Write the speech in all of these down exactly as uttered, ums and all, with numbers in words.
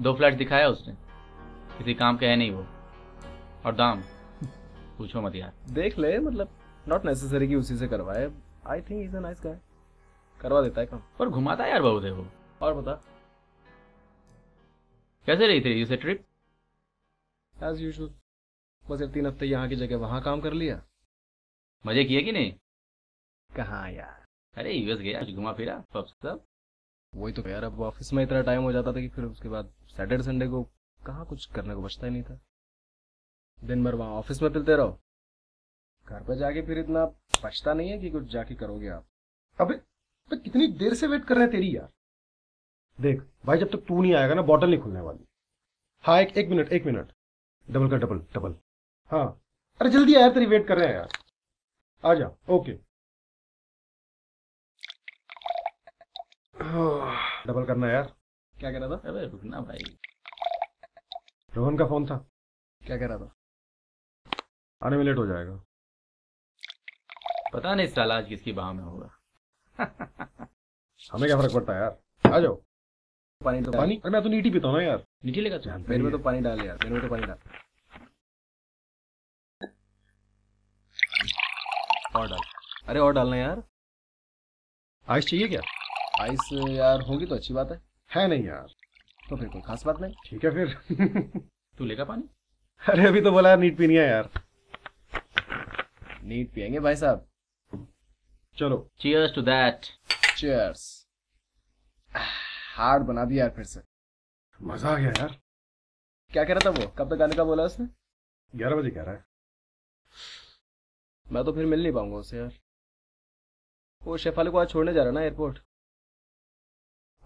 दो फ्लैट दिखाया उसने, किसी काम का है नहीं वो, और दाम पूछो मत यार। देख ले, मतलब नॉट नेसेसरी कि उसी से करवाए। I think is a nice guy, करवा देता है काम, पर घुमाता यार बहुत है वो। और बता कैसे रही तेरी ये ट्रिप? एज यूजुअल, बस तीन हफ्ते यहाँ की जगह वहाँ काम कर लिया। मजे किए कि नहीं? कहाँ यार, अरे यूएस गया, घुमा फिरा सब। वही तो यार, अब ऑफिस में इतना टाइम हो जाता था कि फिर उसके बाद सैटरडे संडे को कहाँ कुछ करने को बचता ही नहीं था। दिन भर वहाँ ऑफिस में पिलते रहो, घर पर जाके फिर इतना पछता नहीं है कि कुछ जाके करोगे आप। अबे तो कितनी देर से वेट कर रहे हैं तेरी यार। देख भाई, जब तक तू नहीं आएगा ना बॉटल नहीं खुलने वाली। हाँ एक एक मिनट एक मिनट, डबल का डबल डबल। हाँ अरे जल्दी आ यार, तेरी वेट कर रहे हैं यार, आ जा। ओके डबल करना है यार। क्या कह रहा था? अरे रुकना भाई, रोहन का फोन था। क्या कह रहा था? आने में लेट हो जाएगा। पता नहीं साला आज किसकी बाह में होगा। हमें क्या फर्क पड़ता है यार, आ जाओ। पानी तो पानी, अरे मैं तो नीटी पीता हूँ ना यार। नीटी लेगा तो मेरे में तो पानी डाल यार, मेरे में तो पानी डाल और डाल। अरे और डालना यार। आइस चाहिए क्या? आइस यार होगी तो अच्छी बात है। है नहीं यार? तो फिर कोई खास बात नहीं। ठीक है फिर। तू लेगा पानी? अरे अभी तो बोला यार नीट पीनी है यार। नीट पियेंगे भाई साहब, चलो। Cheers to that. Cheers. Hard बना दिया यार फिर से। मजा आ गया यार। क्या कह रहा था वो? कब तक आने का बोला उसने? ग्यारह बजे कह रहा है। मैं तो फिर मिल नहीं पाऊंगा उससे यार, वो शेफाली को आज छोड़ने जा रहा ना एयरपोर्ट।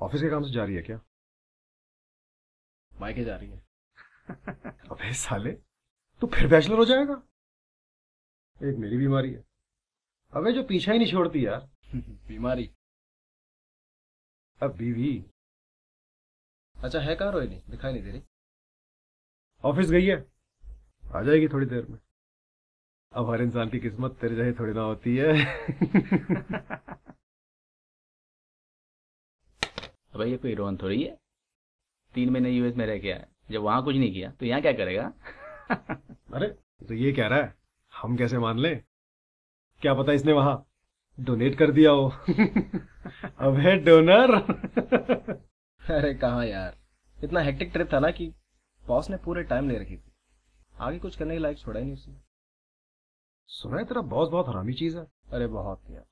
ऑफिस के काम से जा रही है क्या? मायके जा रही है। अबे साले, तू फिर बैचलर हो जाएगा। एक मेरी बीमारी है, अबे जो पीछा ही नहीं छोड़ती यार। बीमारी? अब बीवी। अच्छा है कहाँ रोहिणी? दिखाई नहीं दे रही। ऑफिस गई है, आ जाएगी थोड़ी देर में। अब हर इंसान की किस्मत तेरे जैसी थोड़ी ना होती है। अबे ये कोई रोहन थोड़ी है, तीन महीने यूएस में रह के आया, जब वहां कुछ नहीं किया तो यहाँ क्या करेगा। अरे तो ये कह रहा है, हम कैसे मान ले? क्या पता इसने वहां डोनेट कर दिया हो। अबे डोनर। अरे कहाँ यार, इतना हेक्टिक ट्रिप था ना कि बॉस ने पूरे टाइम ले रखी थी, आगे कुछ करने के लायक छोड़ा ही नहीं उसने। सुना है तेरा बॉस बहुत हरामी चीज है। अरे बहुत यार,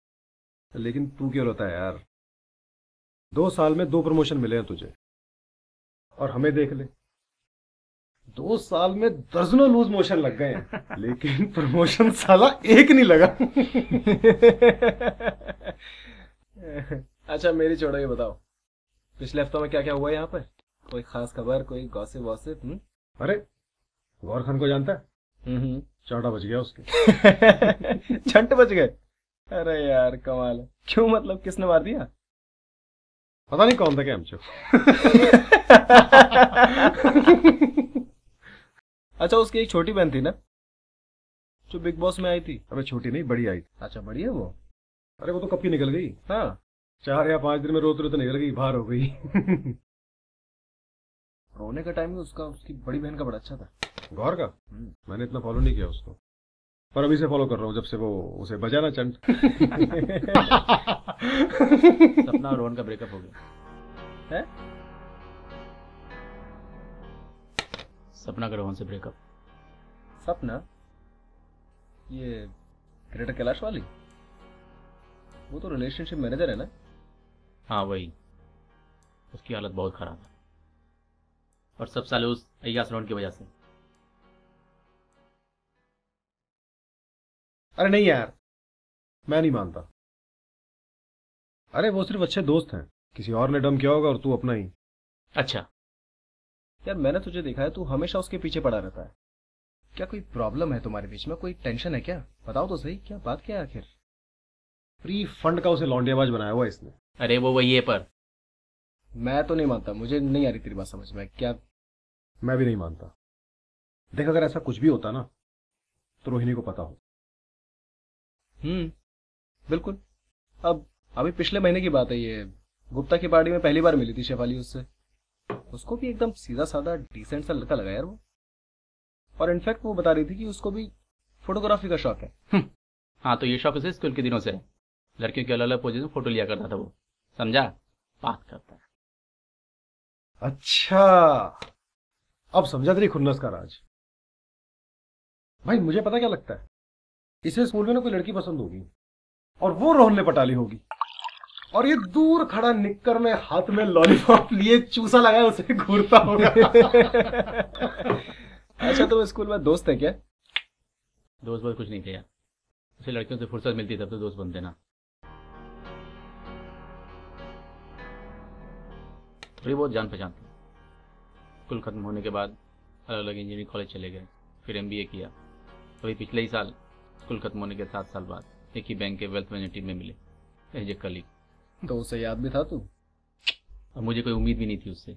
लेकिन तू क्यों रोता है यार? दो साल में दो प्रमोशन मिले हैं तुझे, और हमें देख ले, दो साल में दर्जनों लूज मोशन लग गए हैं, लेकिन प्रमोशन साला एक नहीं लगा। अच्छा मेरी छोड़ो, ये बताओ पिछले हफ्तों में क्या क्या हुआ यहाँ पर? कोई खास खबर, कोई गॉसिप वॉसिप? अरे गौर खान को जानता है? चांटा बच गया उसके। चंट बच गए? अरे यार कमाल है। क्यों, मतलब किसने मार दिया? पता नहीं कौन था कैमचो। अच्छा उसकी एक छोटी बहन थी ना जो बिग बॉस में आई थी? अबे छोटी नहीं, बड़ी आई थी। अच्छा बड़ी है वो? अरे वो तो कब की निकल गई। हाँ चार या पांच दिन में रोते रोते निकल गई, बाहर हो गई। रोने का टाइम भी उसका उसकी बड़ी बहन का बड़ा अच्छा था। गौर का मैंने इतना फॉलो नहीं किया उसको, पर अभी से फॉलो कर रहा हूँ जब से वो उसे बजाना चंट। सपना और रोहन का ब्रेकअप हो गया है? सपना का रोहन से ब्रेकअप? सपना ये क्रिकेटर कैलाश वाली? वो तो रिलेशनशिप मैनेजर है ना? हाँ वही, उसकी हालत बहुत खराब है, और सब साले उस अय्यास रोहन की वजह से। अरे नहीं यार मैं नहीं मानता। अरे वो सिर्फ अच्छे दोस्त हैं, किसी और ने डम किया होगा और तू अपना ही। अच्छा यार मैंने तुझे देखा है, तू हमेशा उसके पीछे पड़ा रहता है। क्या कोई प्रॉब्लम है तुम्हारे बीच में? कोई टेंशन है क्या? बताओ तो सही, क्या बात क्या है आखिर? फ्री फंड का उसे लौंडियाबाज बनाया हुआ इसने। अरे वो वही है, पर मैं तो नहीं मानता, मुझे नहीं आ रही तेरी बात समझ में। क्या? मैं भी नहीं मानता। देख अगर ऐसा कुछ भी होता ना तो रोहिणी को पता हो। हम्म बिल्कुल। अब अभी पिछले महीने की बात है, ये गुप्ता की पार्टी में पहली बार मिली थी शेफाली उससे, उसको भी एकदम सीधा साधा डिसेंट सा लड़का लगा यार वो। और इनफैक्ट वो बता रही थी कि उसको भी फोटोग्राफी का शौक है। हाँ तो ये शौक उसे स्कूल के दिनों से है, लड़कियों के अलग अलग पोजीशन फोटो लिया करता था वो, समझा, बात करता है। अच्छा अब समझा तेरी खुन्नस का राज। भाई मुझे पता क्या लगता है, इसे स्कूल में ना कोई लड़की पसंद होगी और वो रोहन पटाली होगी और ये दूर खड़ा निक्कर में हाथ में लॉलीपॉप लिए चूसा लगाया उसे घूरता होगा। अच्छा तो स्कूल में दोस्त है क्या? दोस्त बहुत कुछ नहीं किया, उसे लड़कियों से फुर्सत मिलती तब तो दोस्त बनते ना। थोड़ी बहुत जान पहचान थी। स्कूल खत्म होने के बाद अलग अलग इंजीनियरिंग कॉलेज चले गए, फिर एमबीए किया। वही पिछले ही साल स्कूल खत्म होने के सात साल बाद एक ही बैंक के वेल्थ मैनेजमेंट टीम में मिले एज ए कलीग। तो उसे याद भी था तू? अब मुझे कोई उम्मीद भी नहीं थी उससे,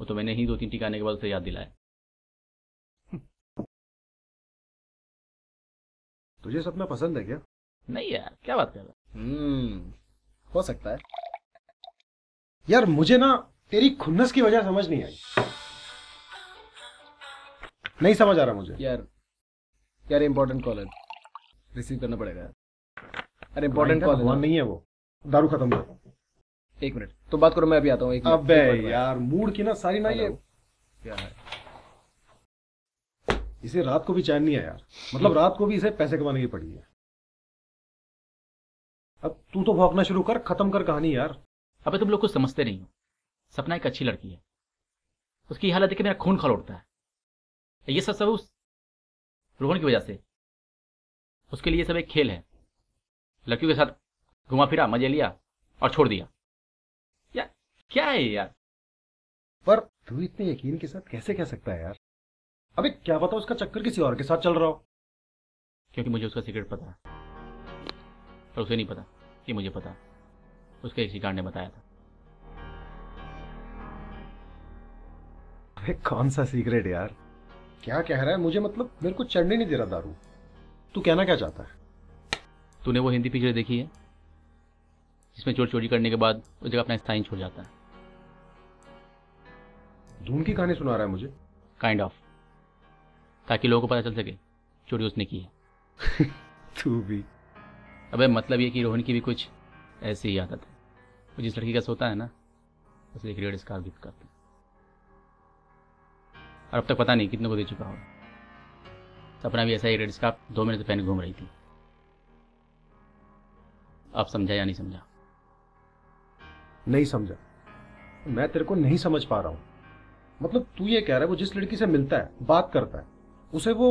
वो तो मैंने ही दो तीन टिकाने के बाद उसे याद दिलाया। तुझे सपना पसंद है क्या? नहीं यार क्या बात कर रहा है। हम्म हो सकता है यार। मुझे ना तेरी खुन्नस की वजह समझ नहीं आई, नहीं समझ आ रहा मुझे यार। यार इंपॉर्टेंट कॉल है, रिसीव करना पड़ेगा। अरे इंपॉर्टेंट कॉल नहीं है वो, दारू खत्म हो। एक मिनट तो बात करो, मैं अभी आता हूँ। अबे यार मूड की ना सारी ना ये क्या है, इसे रात को भी चैन नहीं है यार। मतलब रात को भी इसे पैसे कमाने की पड़ी है। अब तू तो भौंकना शुरू कर, खत्म कर कहानी यार। अबे तुम लोग कुछ समझते नहीं हो, सपना एक अच्छी लड़की है, उसकी हालत देख के मेरा खून खौल उठता है। ये सब सब उस रोहन की वजह से, उसके लिए सब एक खेल है। लड़कियों के साथ घुमा फिरा, मजे लिया और छोड़ दिया यार, क्या है यार। पर तू इतने यकीन के साथ कैसे कह सकता है यार? अबे क्या पता उसका चक्कर किसी और के साथ चल रहा हो। क्योंकि मुझे उसका सीक्रेट पता है, पर उसे नहीं पता कि मुझे पता, उसके एक शिकार ने बताया था। अबे कौन सा सीक्रेट यार, क्या कह रहा है? मुझे मतलब मेरे को चढ़ने नहीं दे रहा दारू। तू कहना क्या चाहता है? तूने वो हिंदी पिक्चर देखी है जिसमें चोर चोरी करने के बाद उस जगह अपना स्थान छोड़ जाता है? धूम की कहानी सुना रहा है मुझे। काइंड ऑफ, ताकि लोगों को पता चल सके चोरी उसने की है। तू भी। अबे मतलब ये कि रोहन की भी कुछ ऐसी ही आदत है, वो जिस लड़की का सोता है ना उसे एक रेड स्कार्फ गिफ्ट करता है, और अब तक पता नहीं कितने को दे चुका होगा। सपना भी ऐसा ही रेड स्कार्फ दो महीने से पहन घूम रही थी। आप समझा या नहीं समझा? नहीं समझा, मैं तेरे को नहीं समझ पा रहा हूँ। मतलब तू ये कह रहा है वो जिस लड़की से मिलता है, बात करता है, उसे वो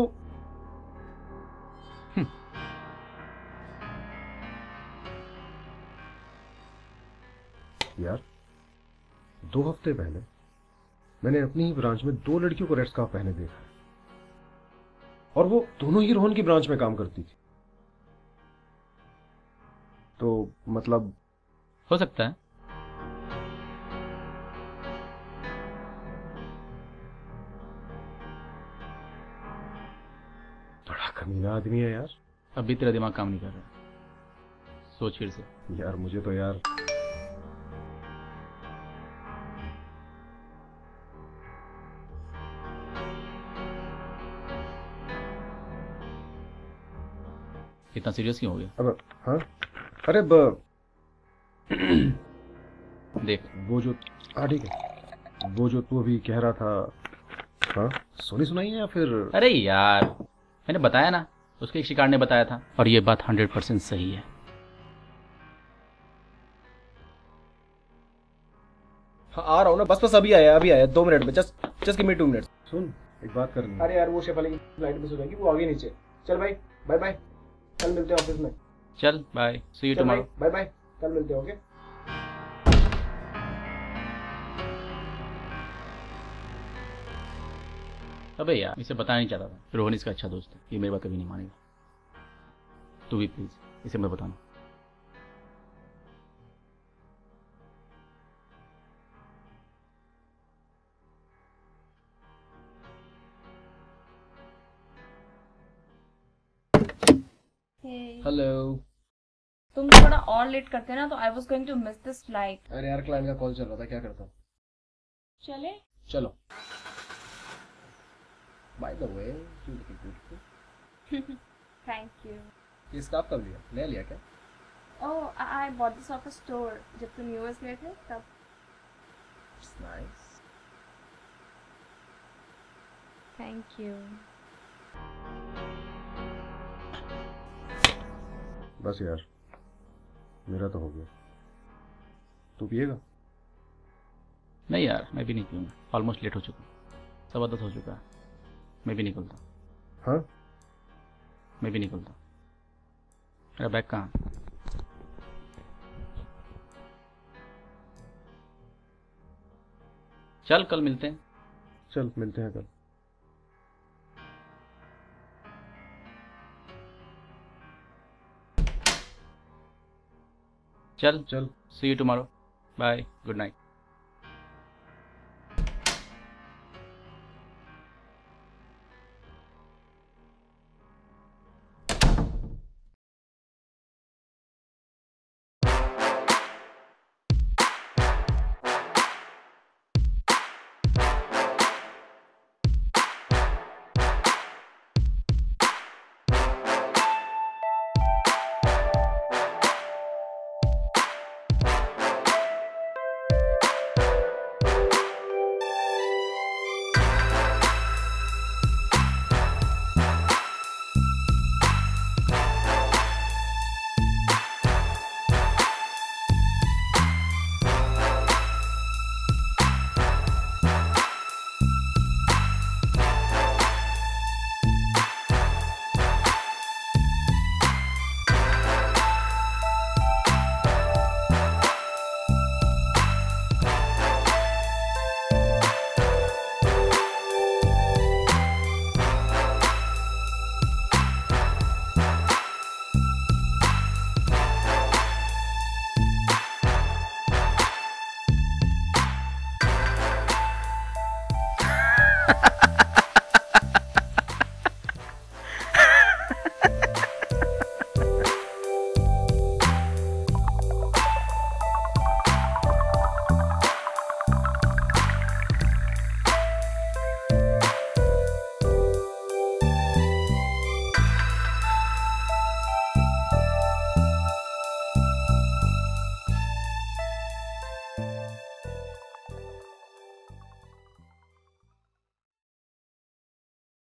यार दो हफ्ते पहले मैंने अपनी ही ब्रांच में दो लड़कियों को रेड स्कार्फ पहने देखा है, और वो दोनों ही रोहन की ब्रांच में काम करती थी। तो मतलब हो सकता है। बड़ा कमीना आदमी है यार। अब भी तेरा दिमाग काम नहीं कर रहा, सोच फिर से यार। मुझे तो यार इतना सीरियस क्यों हो गया? अब हाँ अरे ब... देख वो जो हाँ ठीक है, वो जो तू अभी कह रहा था हाँ सोनी सुनाई है या फिर? अरे यार मैंने बताया ना, उसके एक शिकार ने बताया था, और ये बात हंड्रेड परसेंट सही है। हाँ आ रहा हूँ ना, बस बस अभी आया अभी आया दो मिनट में। Just just give me two minutes. सुन एक बात करनी है। अरे यार वो शेफाली फ्लाइट मिस हो जाएगी, वो आगे नीचे। चल भाई बाय बाय, कल मिलते हैं ऑफिस में। चल bye, see you tomorrow. Bye bye, कल मिलते हैं। ओके अबे यार इसे बताना नहीं चाहता था, रोहन इसका अच्छा दोस्त है, ये मेरी बात कभी नहीं मानेगा। तू भी प्लीज इसे मैं बताना। हेलो तुम थोड़ा और लेट करते ना तो I was going to miss this flight. अरे यार क्लाइंट का कॉल चल रहा था, क्या करता? चले चलो। By the way, you look beautiful. Thank you. ये स्कार्फ कब लिया? ले लिया क्या? Oh, I bought this off a store. जब तुम यूएस गए थे तब। It's nice. Thank you. बस यार, मेरा तो हो गया। तू पिएगा? नहीं यार, मैं भी नहीं पीऊँगा। ऑलमोस्ट लेट हो चुका, सवा दस हो चुका है। मैं भी निकलता। हाँ? मैं भी निकलता। मेरा बैग कहाँ? चल कल मिलते हैं। चल मिलते हैं कल। चल चल, see you tomorrow, bye, good night.